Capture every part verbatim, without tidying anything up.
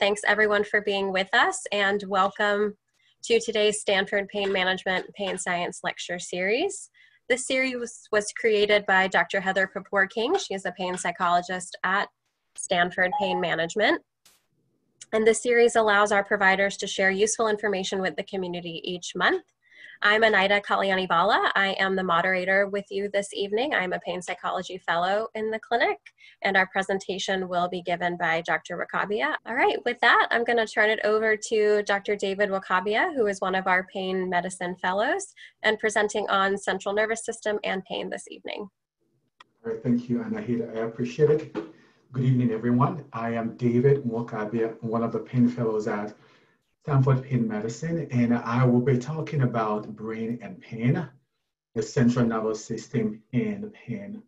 Thanks everyone for being with us, and welcome to today's Stanford Pain Management Pain Science Lecture Series. This series was created by Doctor Heather Poupore-King. She is a pain psychologist at Stanford Pain Management. And this series allows our providers to share useful information with the community each month. I'm Anaida Kaliani-Bala. I am the moderator with you this evening. I'm a pain psychology fellow in the clinic, and our presentation will be given by Doctor Nwokeabia. All right, with that, I'm going to turn it over to Doctor David Nwokeabia, who is one of our pain medicine fellows and presenting on central nervous system and pain this evening. All right, thank you, Anaida. I appreciate it. Good evening, everyone. I am David Nwokeabia, one of the pain fellows at Stanford Pain Medicine, and I will be talking about brain and pain, the central nervous system and pain.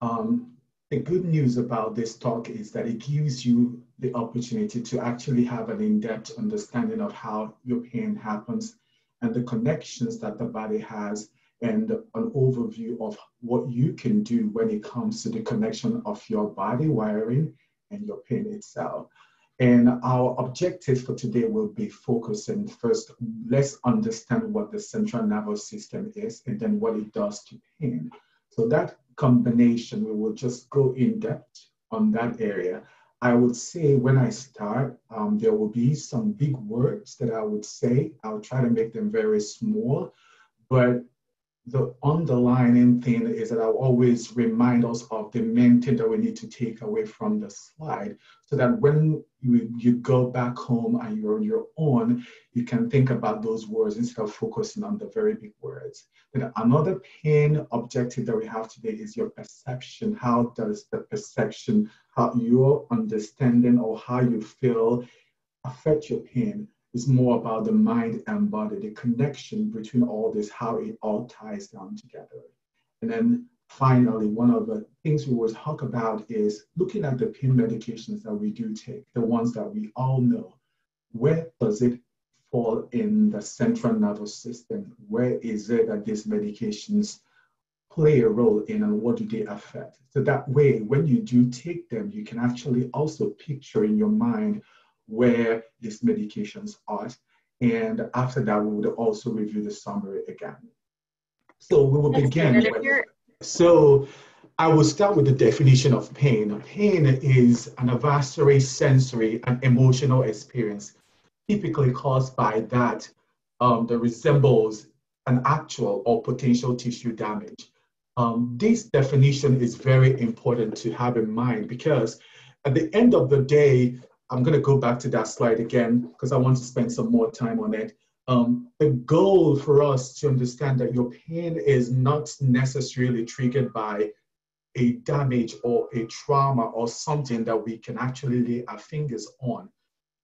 Um, the good news about this talk is that it gives you the opportunity to actually have an in-depth understanding of how your pain happens and the connections that the body has, and an overview of what you can do when it comes to the connection of your body wiring and your pain itself. And our objectives for today will be focusing first, let's understand what the central nervous system is and then what it does to pain. So that combination, we will just go in depth on that area. I would say when I start, um, there will be some big words that I would say. I'll try to make them very small, but the underlying thing is that I'll always remind us of the main thing that we need to take away from the slide, so that when you, you go back home and you're on your own, you can think about those words instead of focusing on the very big words. Then another pain objective that we have today is your perception. How does the perception, how your understanding or how you feel affect your pain? It's more about the mind and body, the connection between all this, how it all ties down together. And then finally, one of the things we will talk about is looking at the pain medications that we do take, the ones that we all know. Where does it fall in the central nervous system? Where is it that these medications play a role in, and what do they affect? So that way, when you do take them, you can actually also picture in your mind where these medications are. And after that, we would also review the summary again. So we will begin with, so I will start with the definition of pain. Pain is an auditory, sensory, and emotional experience typically caused by that um, that resembles an actual or potential tissue damage. Um, this definition is very important to have in mind, because at the end of the day, I'm going to go back to that slide again because I want to spend some more time on it. Um, the goal for us to understand that your pain is not necessarily triggered by a damage or a trauma or something that we can actually lay our fingers on.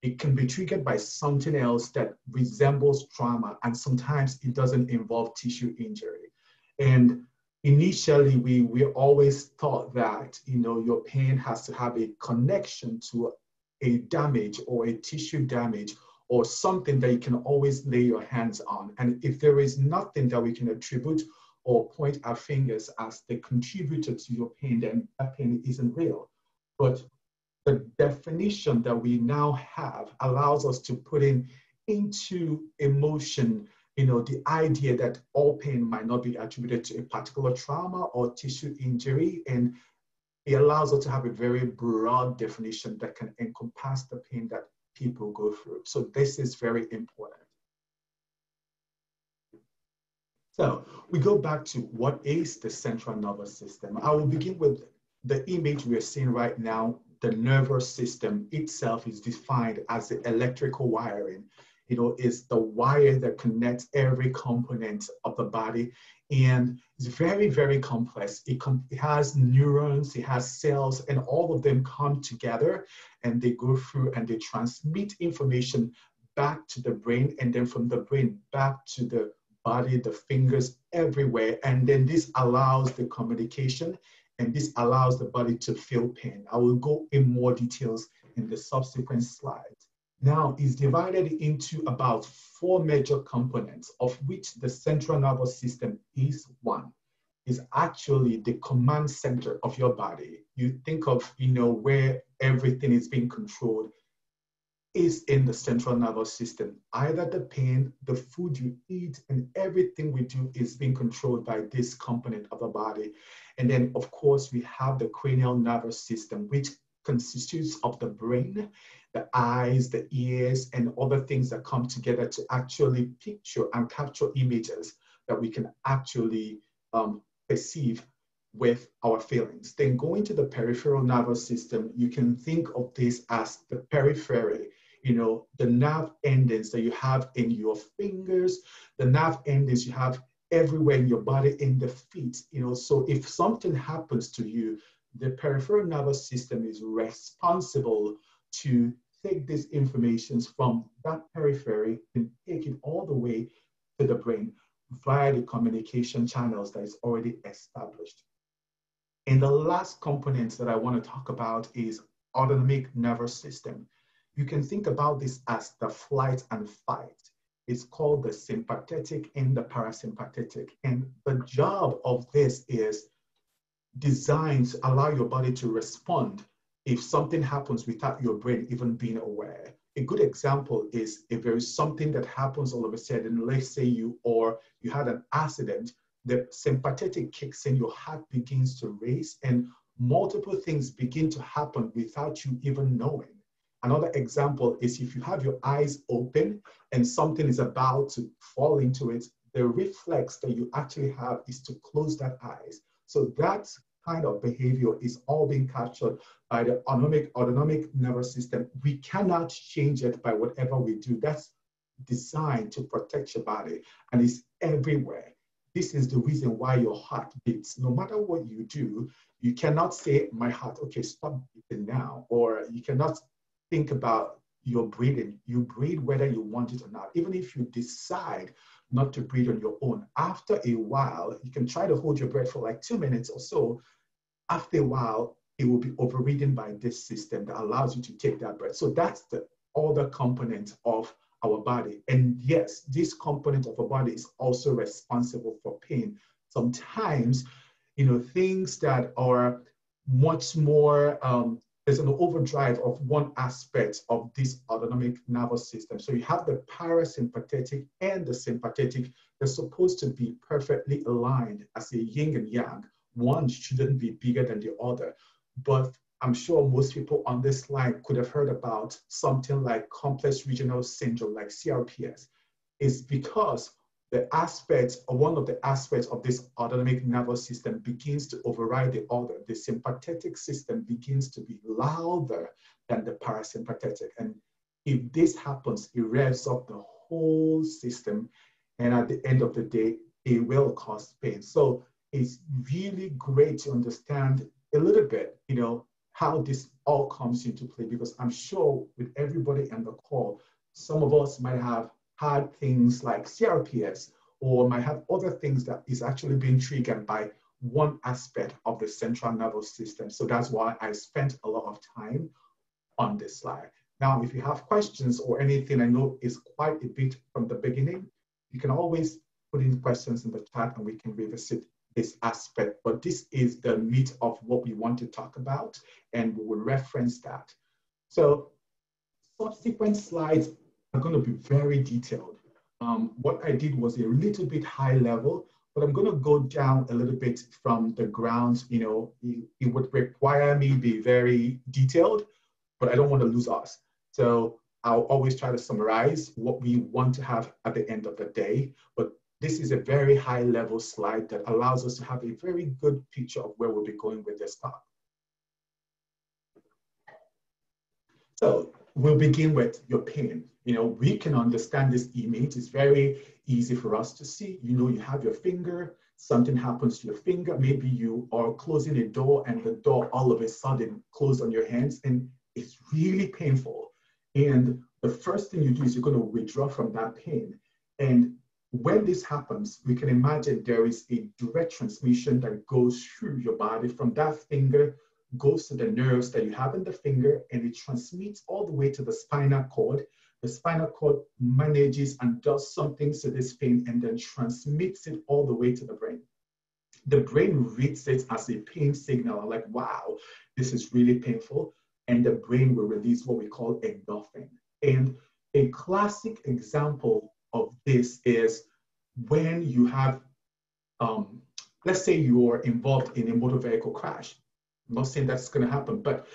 It can be triggered by something else that resembles trauma, and sometimes it doesn't involve tissue injury. And initially, we, we always thought that, you know, your pain has to have a connection to a damage or a tissue damage or something that you can always lay your hands on. And if there is nothing that we can attribute or point our fingers as the contributor to your pain, then that pain isn't real. But the definition that we now have allows us to put in into emotion, you know, the idea that all pain might not be attributed to a particular trauma or tissue injury, and it allows us to have a very broad definition that can encompass the pain that people go through. So this is very important. So we go back to what is the central nervous system. I will begin with the image we are seeing right now. The nervous system itself is defined as the electrical wiring. You know, it's the wire that connects every component of the body. And it's very, very complex. It, com it has neurons, it has cells, and all of them come together and they go through and they transmit information back to the brain, and then from the brain back to the body, the fingers, everywhere. And then this allows the communication, and this allows the body to feel pain. I will go in more details in the subsequent slides. Now, it's divided into about four major components, of which the central nervous system is one. It's actually the command center of your body. You think of, you know, where everything is being controlled. is in the central nervous system. Either the pain, the food you eat, and everything we do is being controlled by this component of the body. And then, of course, we have the cranial nervous system, which constitutes of the brain, the eyes, the ears, and other things that come together to actually picture and capture images that we can actually um, perceive with our feelings. Then going to the peripheral nervous system, you can think of this as the periphery, you know, the nerve endings that you have in your fingers, the nerve endings you have everywhere in your body, in the feet, you know. So if something happens to you, the peripheral nervous system is responsible to take these informations from that periphery and take it all the way to the brain via the communication channels that is already established. And the last component that I want to talk about is autonomic nervous system. You can think about this as the flight and fight. It's called the sympathetic and the parasympathetic. And the job of this is designed to allow your body to respond if something happens without your brain even being aware. A good example is if there is something that happens all of a sudden, let's say you or you had an accident, the sympathetic kicks in, your heart begins to race, and multiple things begin to happen without you even knowing. Another example is if you have your eyes open and something is about to fall into it, the reflex that you actually have is to close that eyes. So that kind of behavior is all being captured by the autonomic, autonomic nervous system. We cannot change it by whatever we do. That's designed to protect your body, and it's everywhere. This is the reason why your heart beats. No matter what you do, you cannot say, my heart, okay, stop beating now, or you cannot think about your breathing. You breathe whether you want it or not. Even if you decide not to breathe on your own, after a while, you can try to hold your breath for like two minutes or so. After a while, it will be overridden by this system that allows you to take that breath. So that's the other component of our body. And yes, this component of our body is also responsible for pain. Sometimes, you know, things that are much more, um, there's an overdrive of one aspect of this autonomic nervous system. So you have the parasympathetic and the sympathetic. They're supposed to be perfectly aligned as a yin and yang. One shouldn't be bigger than the other. But I'm sure most people on this slide could have heard about something like complex regional syndrome, like C R P S. It's because the aspects, or one of the aspects of this autonomic nervous system begins to override the other. The sympathetic system begins to be louder than the parasympathetic. And if this happens, it revs up the whole system. And at the end of the day, it will cause pain. So it's really great to understand a little bit, you know, how this all comes into play, because I'm sure with everybody on the call, some of us might have had things like C R P S or might have other things that is actually being triggered by one aspect of the central nervous system. So that's why I spent a lot of time on this slide. Now, if you have questions or anything, I know it's quite a bit from the beginning, you can always put in questions in the chat and we can revisit this aspect, but this is the meat of what we want to talk about, and we will reference that. So subsequent slides are going to be very detailed. Um, what I did was a little bit high level, but I'm going to go down a little bit from the ground. You know, it, it would require me to be very detailed, but I don't want to lose us. So I'll always try to summarize what we want to have at the end of the day, but this is a very high level slide that allows us to have a very good picture of where we'll be going with this talk. So we'll begin with your pain. You know, we can understand this image. It's very easy for us to see. You know, you have your finger, something happens to your finger. Maybe you are closing a door and the door all of a sudden closed on your hands, and it's really painful. And the first thing you do is you're going to withdraw from that pain. And when this happens, we can imagine there is a direct transmission that goes through your body from that finger, goes to the nerves that you have in the finger, and it transmits all the way to the spinal cord. The spinal cord manages and does some things to this pain and then transmits it all the way to the brain. The brain reads it as a pain signal, like, wow, this is really painful. And the brain will release what we call endorphin. And a classic example of this is when you have, um, let's say you are involved in a motor vehicle crash. I'm not saying that's going to happen, but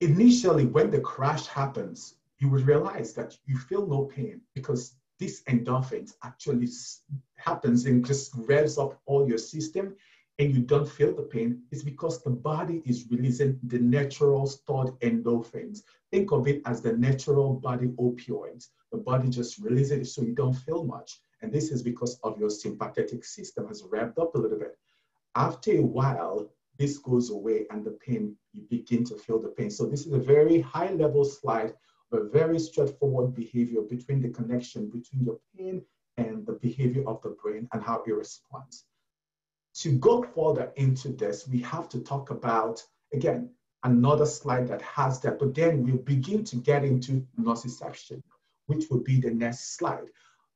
initially when the crash happens, you would realize that you feel no pain because these endorphins actually happens and just revs up all your system and you don't feel the pain. It's because the body is releasing the natural stored endorphins. Think of it as the natural body opioids. The body just releases it so you don't feel much. And this is because of your sympathetic system has revved up a little bit. After a while, this goes away and the pain, you begin to feel the pain. So this is a very high level slide, a very straightforward behavior between the connection between your pain and the behavior of the brain and how it responds. To go further into this, we have to talk about, again, another slide that has that, but then we'll begin to get into nociception, which will be the next slide.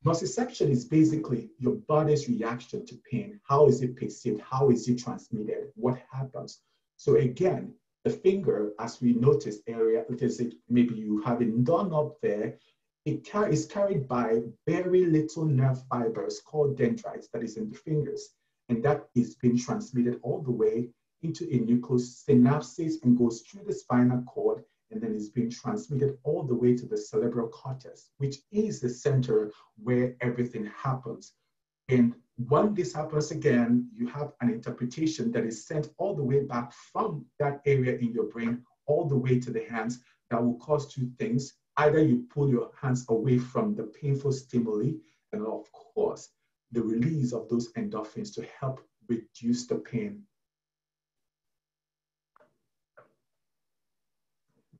Nociception is basically your body's reaction to pain. How is it perceived? How is it transmitted? What happens? So again, the finger, as we notice area, because it, maybe you have it done up there, it car is carried by very little nerve fibers called dendrites that is in the fingers. And that is being transmitted all the way into a nucleus, synapses, and goes through the spinal cord, and then is being transmitted all the way to the cerebral cortex, which is the center where everything happens. And when this happens again, you have an interpretation that is sent all the way back from that area in your brain, all the way to the hands, that will cause two things. Either you pull your hands away from the painful stimuli, and of course, the release of those endorphins to help reduce the pain.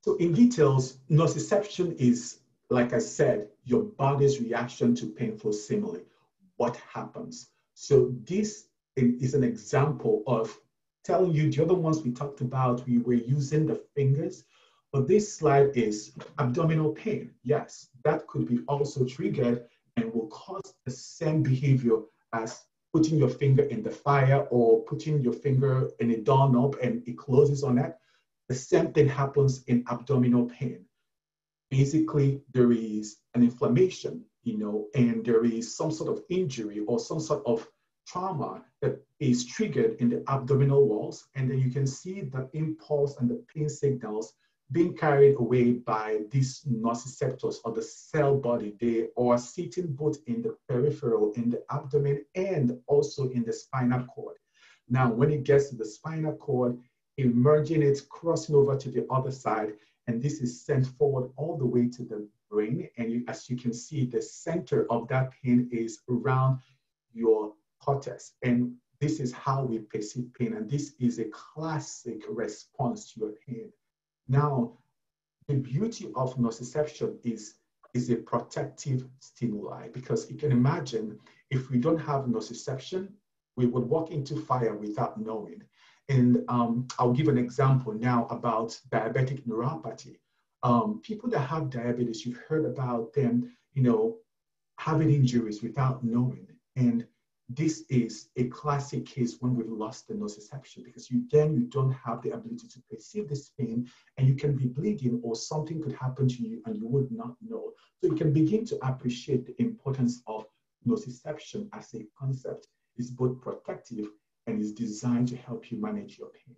So in details, nociception is, like I said, your body's reaction to painful stimuli. What happens? So this is an example of telling you the other ones we talked about, we were using the fingers, but this slide is abdominal pain. Yes, that could be also triggered and will cause the same behavior as putting your finger in the fire or putting your finger in a doorknob and it closes on that. The same thing happens in abdominal pain. Basically, there is an inflammation, you know, and there is some sort of injury or some sort of trauma that is triggered in the abdominal walls. And then you can see the impulse and the pain signals being carried away by these nociceptors or the cell body. They are sitting both in the peripheral, in the abdomen, and also in the spinal cord. Now, when it gets to the spinal cord, emerging it, crossing over to the other side, and this is sent forward all the way to the brain. And you, as you can see, the center of that pain is around your cortex. And this is how we perceive pain. And this is a classic response to your pain. Now, the beauty of nociception is, is a protective stimuli, because you can imagine if we don't have nociception, we would walk into fire without knowing. And um, I'll give an example now about diabetic neuropathy. Um, people that have diabetes, you've heard about them, you know, having injuries without knowing. And this is a classic case when we've lost the nociception, because you then you don't have the ability to perceive this pain, and you can be bleeding or something could happen to you and you would not know. So you can begin to appreciate the importance of nociception as a concept. It's both protective and is designed to help you manage your pain.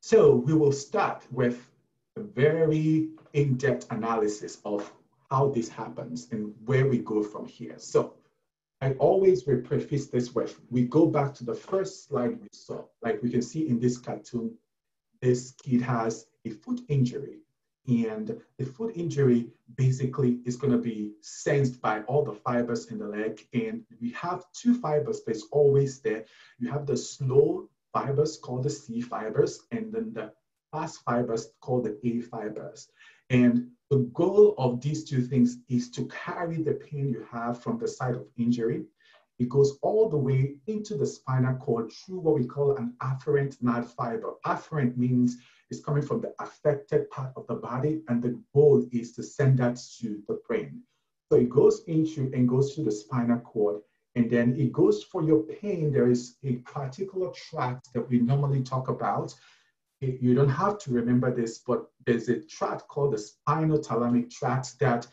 So we will start with a very in-depth analysis of how this happens and where we go from here. So I always will preface this with, we go back to the first slide we saw. Like we can see in this cartoon, this kid has a foot injury, and the foot injury basically is going to be sensed by all the fibers in the leg. And we have two fibers that's always there. You have the slow fibers called the C fibers, and then the fast fibers called the A fibers. And the goal of these two things is to carry the pain you have from the site of injury. It goes all the way into the spinal cord through what we call an afferent nerve fiber. Afferent means it's coming from the affected part of the body, and the goal is to send that to the brain. So it goes into and goes through the spinal cord, and then it goes for your pain. There is a particular tract that we normally talk about. you don't have to remember this, but there's a tract called the spinothalamic tract that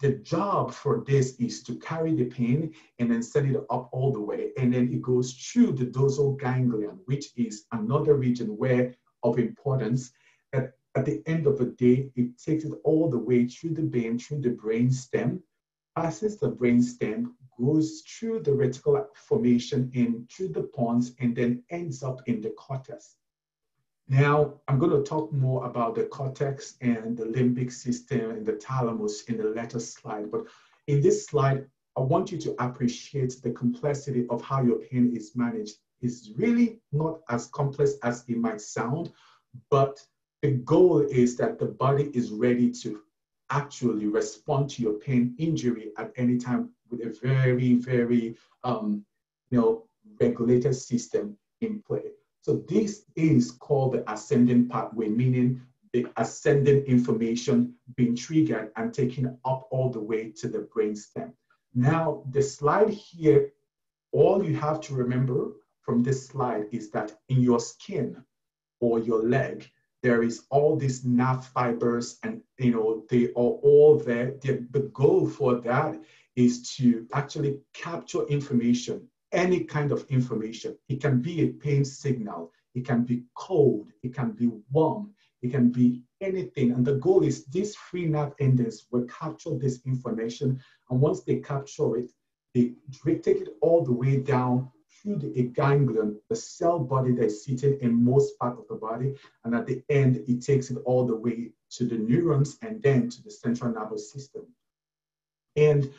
the job for this is to carry the pain and then send it up all the way. And then it goes through the dorsal ganglion, which is another region where of importance that at the end of the day, it takes it all the way through the vein, through the brain stem, passes the brain stem, goes through the reticular formation and through the pons, and then ends up in the cortex. Now, I'm going to talk more about the cortex and the limbic system and the thalamus in the later slide. But in this slide, I want you to appreciate the complexity of how your pain is managed. It's really not as complex as it might sound, but the goal is that the body is ready to actually respond to your pain injury at any time with a very, very um, you know, regulated system in play. So this is called the ascending pathway, meaning the ascending information being triggered and taken up all the way to the brainstem. Now, the slide here, all you have to remember from this slide is that in your skin or your leg, there is all these nerve fibers, and you know they are all there. The, the goal for that is to actually capture information, any kind of information. It can be a pain signal, it can be cold, it can be warm, it can be anything. And the goal is these free nerve endings will capture this information, and once they capture it, they take it all the way down through the ganglion, the cell body that's sitting in most part of the body, and at the end, it takes it all the way to the neurons and then to the central nervous system. And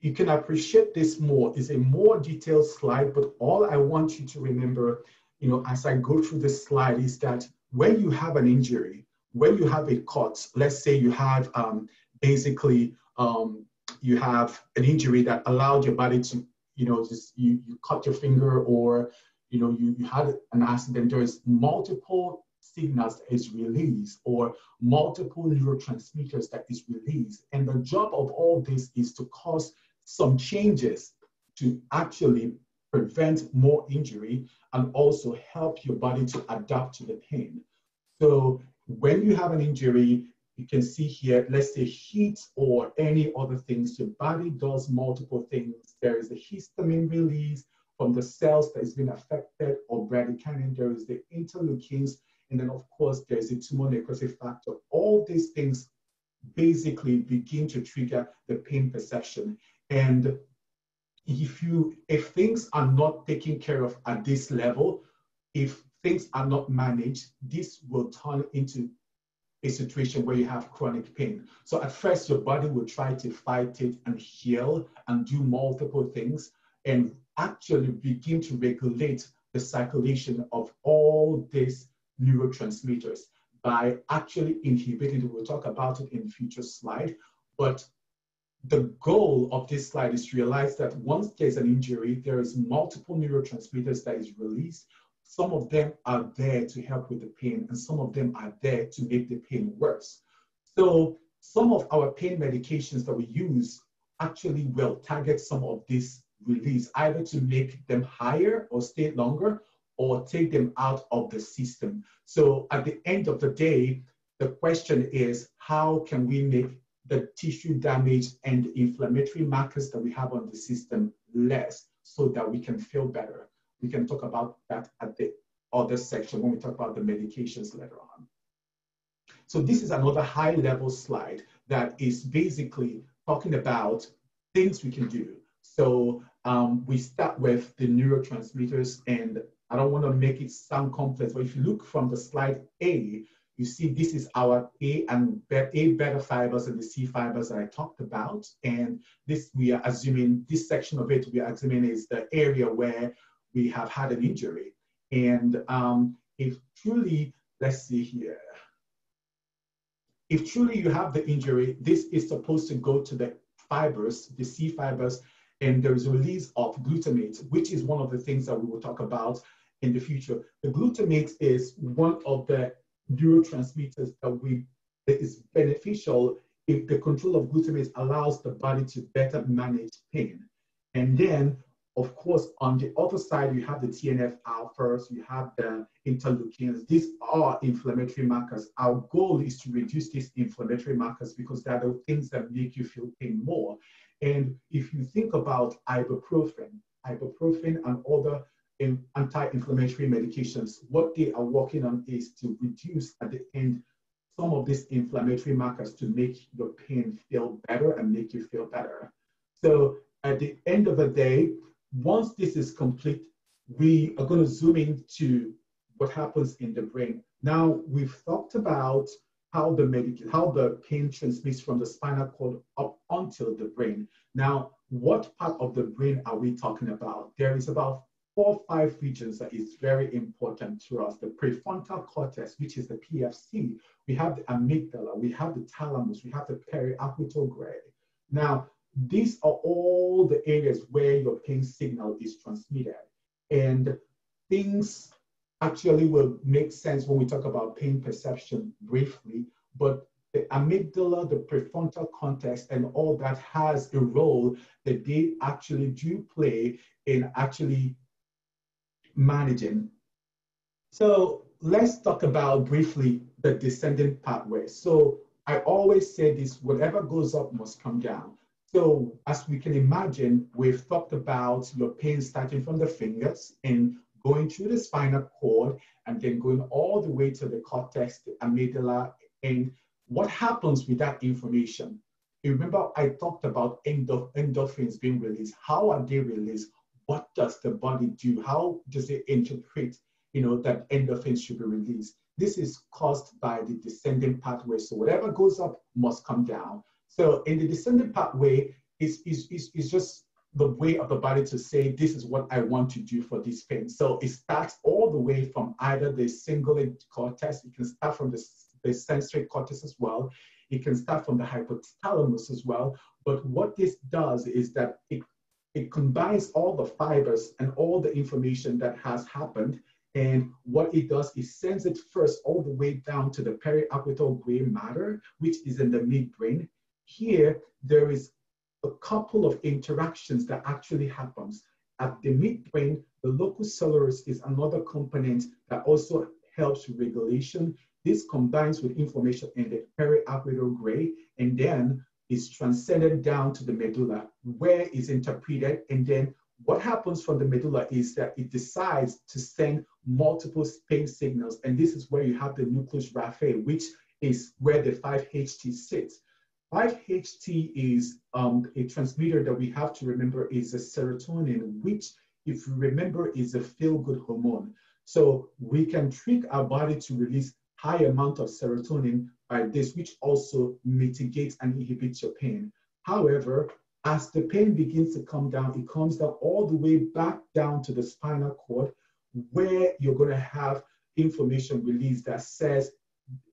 you can appreciate this more. It's a more detailed slide, but all I want you to remember, you know, as I go through this slide is that when you have an injury, when you have a cut, let's say you have um, basically, um, you have an injury that allowed your body to you know, just you, you cut your finger, or, you know, you, you had an accident, there is multiple signals that is released, or multiple neurotransmitters that is released. And the job of all this is to cause some changes to actually prevent more injury and also help your body to adapt to the pain. So when you have an injury, you can see here, let's say heat or any other things, your body does multiple things. There is a histamine release from the cells that has been affected, or bradykinin, there is the interleukins, and then of course, there's a tumor necrosis factor. All these things basically begin to trigger the pain perception. And if, you, if things are not taken care of at this level, if things are not managed, this will turn into a situation where you have chronic pain. So at first, your body will try to fight it and heal and do multiple things and actually begin to regulate the circulation of all these neurotransmitters by actually inhibiting it. We'll talk about it in a future slide. But the goal of this slide is to realize that once there's an injury, there is multiple neurotransmitters that is released. Some of them are there to help with the pain, and some of them are there to make the pain worse. So some of our pain medications that we use actually will target some of this release, either to make them higher or stay longer, or take them out of the system. So at the end of the day, the question is, how can we make the tissue damage and the inflammatory markers that we have on the system less so that we can feel better? We can talk about that at the other section when we talk about the medications later on. So this is another high level slide that is basically talking about things we can do. So um, we start with the neurotransmitters, and I don't want to make it sound complex, but if you look from the slide A, you see this is our A and A beta fibers and the C fibers that I talked about. And this we are assuming, this section of it we are assuming is the area where we have had an injury. And um, if truly, let's see here, if truly you have the injury, this is supposed to go to the fibers, the C fibers, and there is a release of glutamate, which is one of the things that we will talk about in the future. The glutamate is one of the neurotransmitters that, we, that is beneficial if the control of glutamate allows the body to better manage pain. And then Of course, on the other side, you have the T N F alphas, you have the interleukins. These are inflammatory markers. Our goal is to reduce these inflammatory markers because they are the things that make you feel pain more. And if you think about ibuprofen, ibuprofen and other anti-inflammatory medications, what they are working on is to reduce at the end some of these inflammatory markers to make your pain feel better and make you feel better. So at the end of the day, once this is complete, we are going to zoom into what happens in the brain. Now, we've talked about how the medic- how the pain transmits from the spinal cord up until the brain. Now, what part of the brain are we talking about? There is about four or five regions that is very important to us. The prefrontal cortex, which is the P F C. We have the amygdala, we have the thalamus, we have the periaqueduct gray. Now, these are all the areas where your pain signal is transmitted. And things actually will make sense when we talk about pain perception briefly, but the amygdala, the prefrontal cortex, and all that has a role that they actually do play in actually managing. So let's talk about briefly the descending pathway. So I always say this, whatever goes up must come down. So as we can imagine, we've talked about your pain starting from the fingers and going through the spinal cord and then going all the way to the cortex, the amygdala, and what happens with that information? You remember I talked about endorph endorphins being released. How are they released? What does the body do? How does it interpret, you know, that endorphins should be released? This is caused by the descending pathway. So whatever goes up must come down. So in the descending pathway, it's, it's, it's, it's just the way of the body to say, this is what I want to do for this pain. So it starts all the way from either the cingulate cortex, it can start from the, the sensory cortex as well, it can start from the hypothalamus as well, but what this does is that it, it combines all the fibers and all the information that has happened, and what it does is sends it first all the way down to the periaqueduct gray matter, which is in the midbrain. Here, there is a couple of interactions that actually happens. At the midbrain, the locus coeruleus is another component that also helps regulation. This combines with inflammation in the periaqueduct gray, and then is transcended down to the medulla, where it's interpreted, and then what happens from the medulla is that it decides to send multiple pain signals, and this is where you have the nucleus raphe, which is where the five H T sits. five H T is um, a transmitter that we have to remember is a serotonin, which, if you remember, is a feel-good hormone. So we can trick our body to release high amount of serotonin by this, which also mitigates and inhibits your pain. However, as the pain begins to come down, it comes down all the way back down to the spinal cord, where you're going to have information released that says,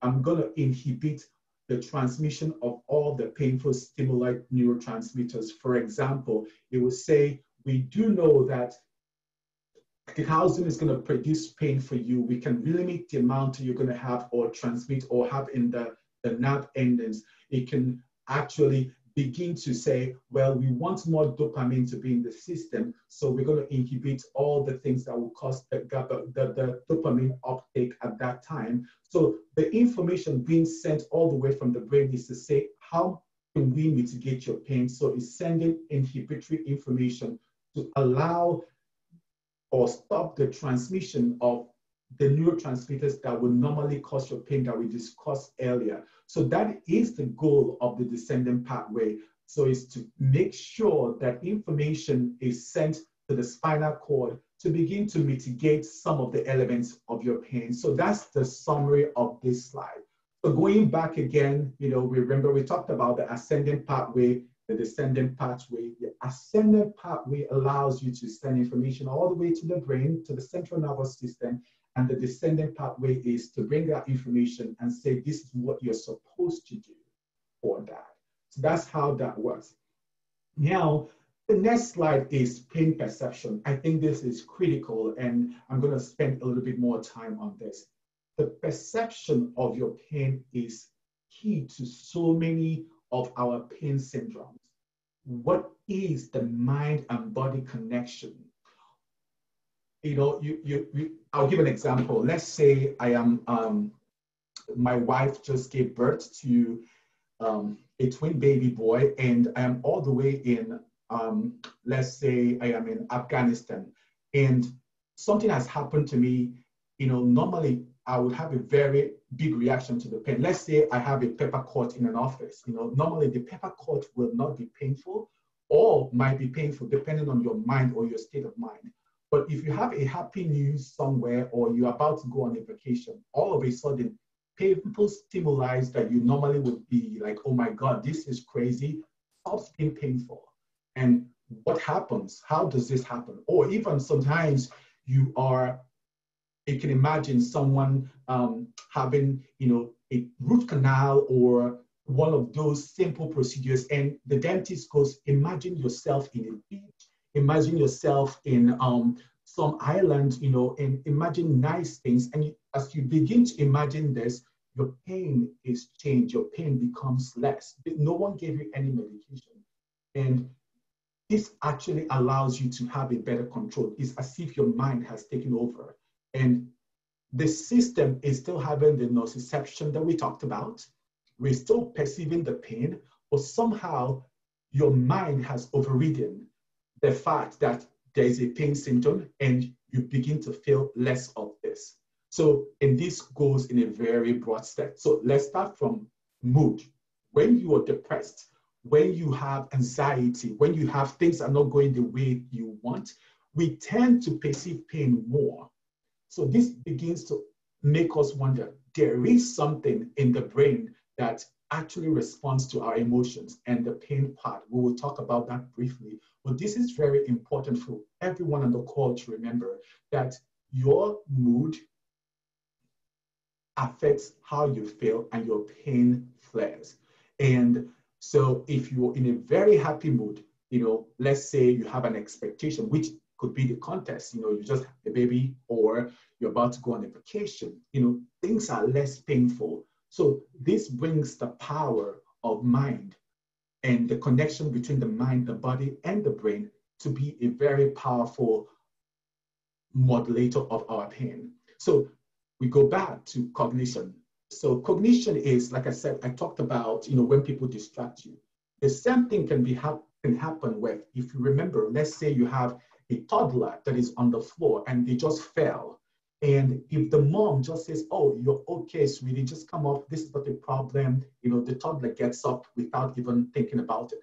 I'm going to inhibit the transmission of all the painful stimuli neurotransmitters. For example, it will say, we do know that calcium is going to produce pain for you. We can limit the amount you're going to have or transmit or have in the, the nerve endings. It can actually begin to say, well, we want more dopamine to be in the system, so we're going to inhibit all the things that will cause the, the, the dopamine uptake at that time. So the information being sent all the way from the brain is to say, how can we mitigate your pain? So it's sending inhibitory information to allow or stop the transmission of the neurotransmitters that would normally cause your pain that we discussed earlier. So that is the goal of the descending pathway. So it's to make sure that information is sent to the spinal cord to begin to mitigate some of the elements of your pain. So that's the summary of this slide. So going back again, you know, remember we talked about the ascending pathway, the descending pathway. The ascending pathway allows you to send information all the way to the brain, to the central nervous system, and the descending pathway is to bring out information and say, this is what you're supposed to do for that. So that's how that works. Now, the next slide is pain perception. I think this is critical, and I'm going to spend a little bit more time on this. The perception of your pain is key to so many of our pain syndromes. What is the mind and body connection. You know, you, you, you, I'll give an example. Let's say I am, um, my wife just gave birth to um, a twin baby boy, and I am all the way in, um, let's say I am in Afghanistan, and something has happened to me. You know, normally I would have a very big reaction to the pain. Let's say I have a pepper cut in an office. You know, normally the pepper cut will not be painful, or might be painful depending on your mind or your state of mind. But if you have a happy news somewhere, or you're about to go on a vacation, all of a sudden, painful stimuli that you normally would be like, oh my God, this is crazy, stops being painful. And what happens? How does this happen? Or even sometimes you are, you can imagine someone um, having, you know, a root canal or one of those simple procedures, and the dentist goes, imagine yourself in a beach, imagine yourself in um, some island, you know, and imagine nice things. And as you begin to imagine this, your pain is changed, your pain becomes less. No one gave you any medication. And this actually allows you to have a better control. It's as if your mind has taken over. And the system is still having the nociception that we talked about. We're still perceiving the pain, but somehow your mind has overridden the fact that there is a pain symptom, and you begin to feel less of this. So, and this goes in a very broad step. So let's start from mood. When you are depressed, when you have anxiety, when you have things that are not going the way you want, we tend to perceive pain more. So this begins to make us wonder, there is something in the brain that actually responds to our emotions and the pain part. We will talk about that briefly, but this is very important for everyone on the call to remember that your mood affects how you feel and your pain flares. And so if you're in a very happy mood, you know, let's say you have an expectation, which could be the contest, you know, you just have a baby or you're about to go on a vacation, you know, things are less painful. So this brings the power of mind and the connection between the mind, the body, and the brain to be a very powerful modulator of our pain. So we go back to cognition. So cognition is, like I said, I talked about, you know, when people distract you. The same thing can be ha- can happen with, if you remember, let's say you have a toddler that is on the floor and they just fell. And if the mom just says, oh, you're okay, sweetie, just come up, this is not a problem, you know, the toddler gets up without even thinking about it.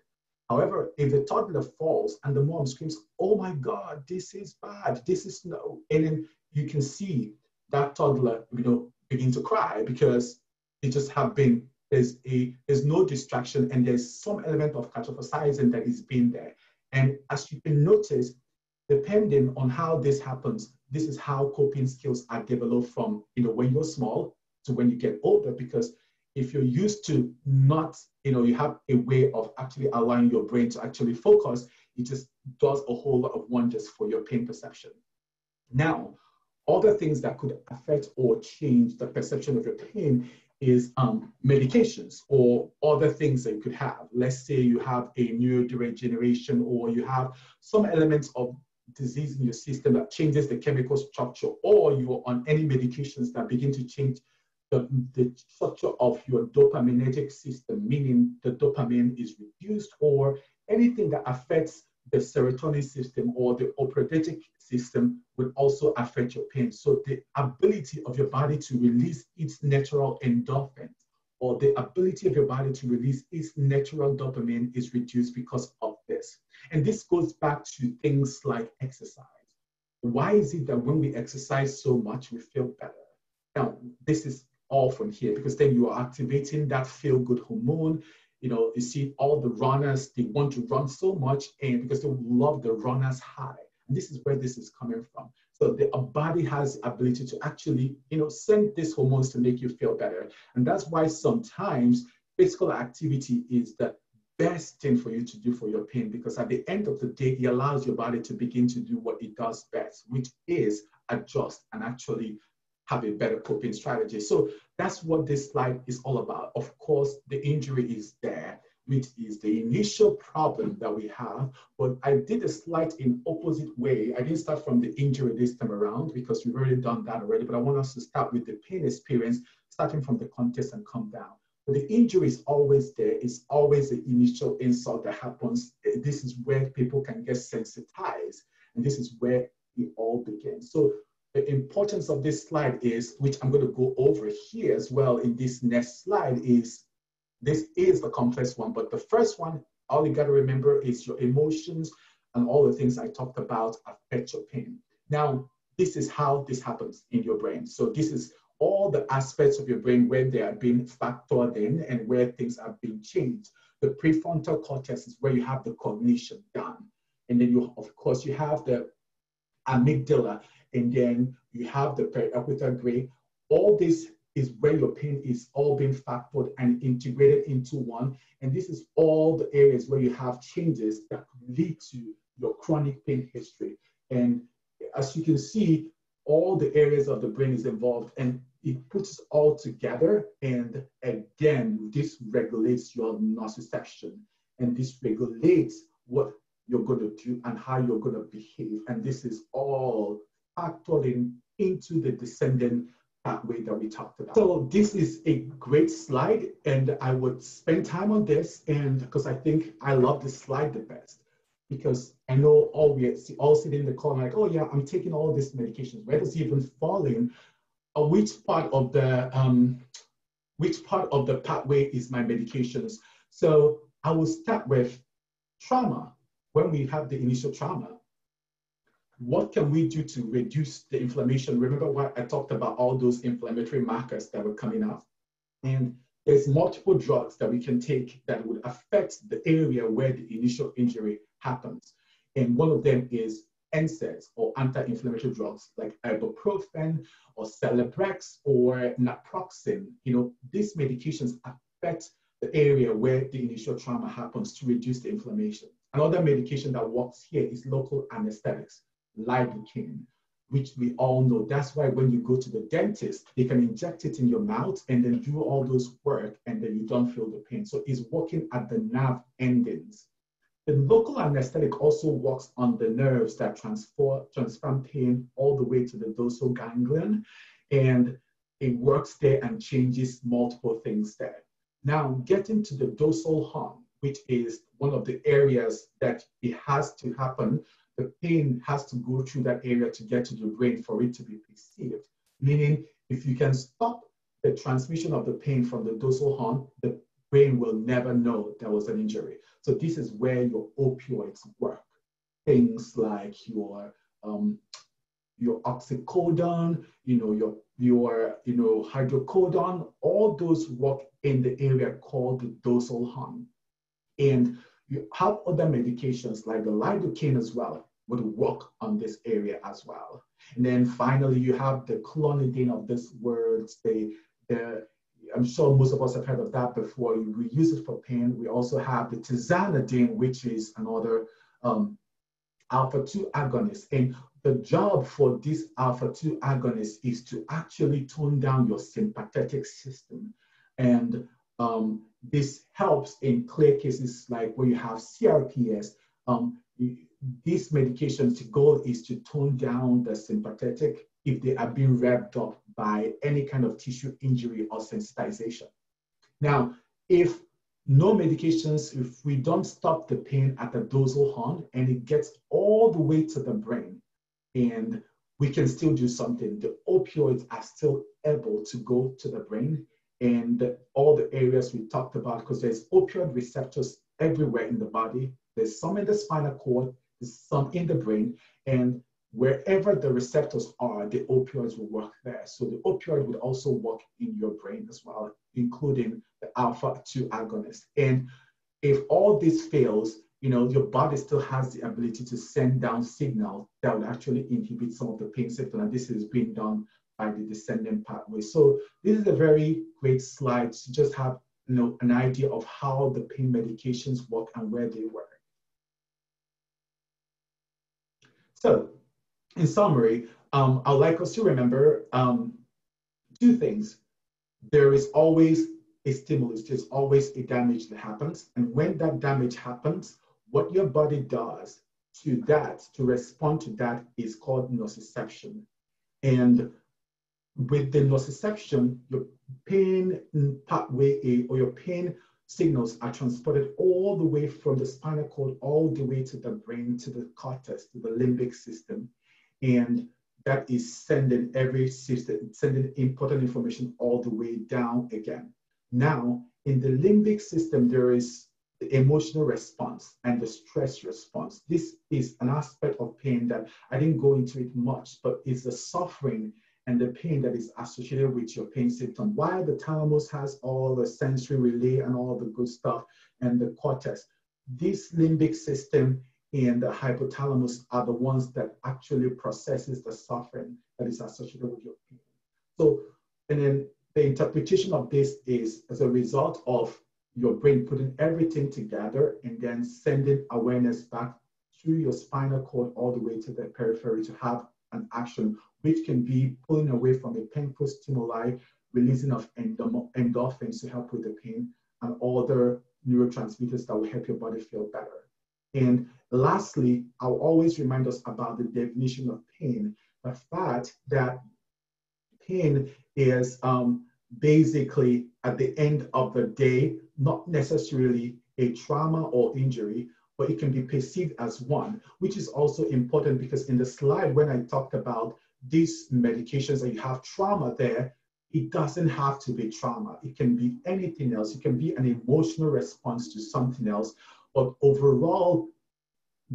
However, if the toddler falls and the mom screams, oh my God, this is bad, this is no, and then you can see that toddler, you know, begin to cry because it just have been, there's, a, there's no distraction and there's some element of catastrophizing that is being there. And as you can notice, depending on how this happens, this is how coping skills are developed from, you know, when you're small to when you get older, because if you're used to not, you know, you have a way of actually allowing your brain to actually focus, it just does a whole lot of wonders for your pain perception. Now, other things that could affect or change the perception of your pain is um, medications or other things that you could have. Let's say you have a neurodegeneration or you have some elements of disease in your system that changes the chemical structure, or you're on any medications that begin to change the, the structure of your dopaminergic system, meaning the dopamine is reduced, or anything that affects the serotonin system or the opioidic system will also affect your pain. So the ability of your body to release its natural endorphins or the ability of your body to release its natural dopamine is reduced because of this. And this goes back to things like exercise. Why is it that when we exercise so much, we feel better? Now, this is all from here because then you are activating that feel-good hormone. You know, you see all the runners, they want to run so much and because they love the runner's high. And this is where this is coming from. So the body has the ability to actually, you know, send these hormones to make you feel better. And that's why sometimes physical activity is the best thing for you to do for your pain, because at the end of the day, it allows your body to begin to do what it does best, which is adjust and actually have a better coping strategy. So that's what this slide is all about. Of course, the injury is there. which is the initial problem that we have, but I did a slight in opposite way. I didn't start from the injury this time around because we've already done that already, but I want us to start with the pain experience, starting from the context and come down. But the injury is always there. It's always the initial insult that happens. This is where people can get sensitized, and this is where it all begins. So the importance of this slide is, which I'm going to go over here as well in this next slide, is this is the complex one. But the first one, all you got to remember is your emotions and all the things I talked about affect your pain. Now, this is how this happens in your brain. So this is all the aspects of your brain where they are being factored in and where things are being changed. The prefrontal cortex is where you have the cognition done. And then, you, of course, you have the amygdala, and then you have the periaqueduct gray. All this is where your pain is all being factored and integrated into one. And this is all the areas where you have changes that lead to your chronic pain history. And as you can see, all the areas of the brain is involved, and it puts it all together. And again, this regulates your nociception, and this regulates what you're going to do and how you're going to behave. And this is all factored in into the descendant pathway that we talked about. So this is a great slide, and I would spend time on this, and because I think I love this slide the best. Because I know all we all sit in the car like, oh yeah, I'm taking all these medications. Where does it even fall in? Or which part of the um, which part of the pathway is my medications? So I will start with trauma. When we have the initial trauma, what can we do to reduce the inflammation? Remember what I talked about, all those inflammatory markers that were coming up, and there's multiple drugs that we can take that would affect the area where the initial injury happens. And one of them is N SAIDs, or anti-inflammatory drugs, like ibuprofen or Celebrex or naproxen. You know, these medications affect the area where the initial trauma happens to reduce the inflammation. Another medication that works here is local anesthetics, lidocaine, which we all know. That's why when you go to the dentist, they can inject it in your mouth and then do all those work, and then you don't feel the pain. So it's working at the nerve endings. The local anesthetic also works on the nerves that transfer, transfer pain all the way to the dorsal ganglion, and it works there and changes multiple things there. Now, getting to the dorsal horn, which is one of the areas that it has to happen. The pain has to go through that area to get to the brain for it to be perceived. Meaning, if you can stop the transmission of the pain from the dorsal horn, the brain will never know there was an injury. So this is where your opioids work. Things like your um, your oxycodone, you know, your your you know hydrocodone. All those work in the area called the dorsal horn, and you have other medications like the lidocaine as well would work on this area as well. And then finally, you have the clonidine of this word. The, the, I'm sure most of us have heard of that before. We use it for pain. We also have the tizanidine, which is another um, alpha two agonist. And the job for this alpha two agonist is to actually tone down your sympathetic system. And um, this helps in clear cases like where you have C R P S. Um, these medications, the goal is to tone down the sympathetic if they are being revved up by any kind of tissue injury or sensitization. Now, if no medications, if we don't stop the pain at the dorsal horn and it gets all the way to the brain, and we can still do something, the opioids are still able to go to the brain and all the areas we talked about, because there's opioid receptors everywhere in the body. There's some in the spinal cord, there's some in the brain, and wherever the receptors are, the opioids will work there. So the opioid would also work in your brain as well, including the alpha two agonist. And if all this fails, you know, your body still has the ability to send down signals that would actually inhibit some of the pain symptoms, and this is being done by the descendant pathway. So this is a very great slide to just have, you know, an idea of how the pain medications work and where they work. So in summary, um, I'd like us to remember um, two things. There is always a stimulus, there's always a damage that happens. And when that damage happens, what your body does to that, to respond to that, is called nociception. And with the nociception, your pain pathway or your pain signals are transported all the way from the spinal cord all the way to the brain, to the cortex, to the limbic system. And that is sending every system, sending important information all the way down again. Now, in the limbic system, there is the emotional response and the stress response. This is an aspect of pain that I didn't go into it much, but it's the suffering and the pain that is associated with your pain symptom. While the thalamus has all the sensory relay and all the good stuff and the cortex, this limbic system and the hypothalamus are the ones that actually processes the suffering that is associated with your pain. So, and then the interpretation of this is as a result of your brain putting everything together and then sending awareness back through your spinal cord all the way to the periphery to have an action, which can be pulling away from the painful stimuli, releasing of endorphins to help with the pain, and other neurotransmitters that will help your body feel better. And lastly, I'll always remind us about the definition of pain, the fact that pain is um, basically, at the end of the day, not necessarily a trauma or injury, but it can be perceived as one, which is also important because in the slide when I talked about these medications that you have trauma there, it doesn't have to be trauma. It can be anything else. It can be an emotional response to something else. But overall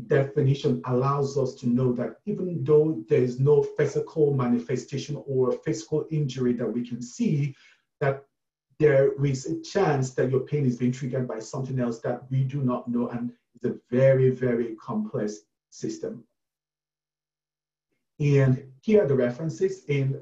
definition allows us to know that even though there is no physical manifestation or physical injury that we can see, that there is a chance that your pain is being triggered by something else that we do not know, and it's a very, very complex system. And here are the references in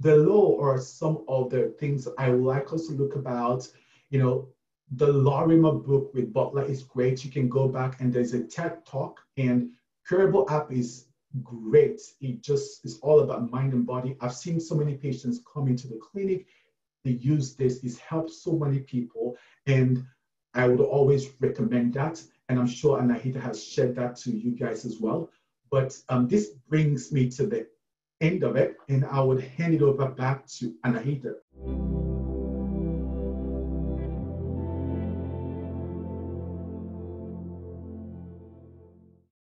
the law, or some of the things I would like us to look about. You know, the Lorimer book with Butler is great. You can go back and there's a TED talk, and Curable app is great. It just is all about mind and body. I've seen so many patients come into the clinic. They use this. It's helped so many people, and I would always recommend that. And I'm sure Anaida has shared that to you guys as well. But um, this brings me to the end of it, and I would hand it over back to Anaida.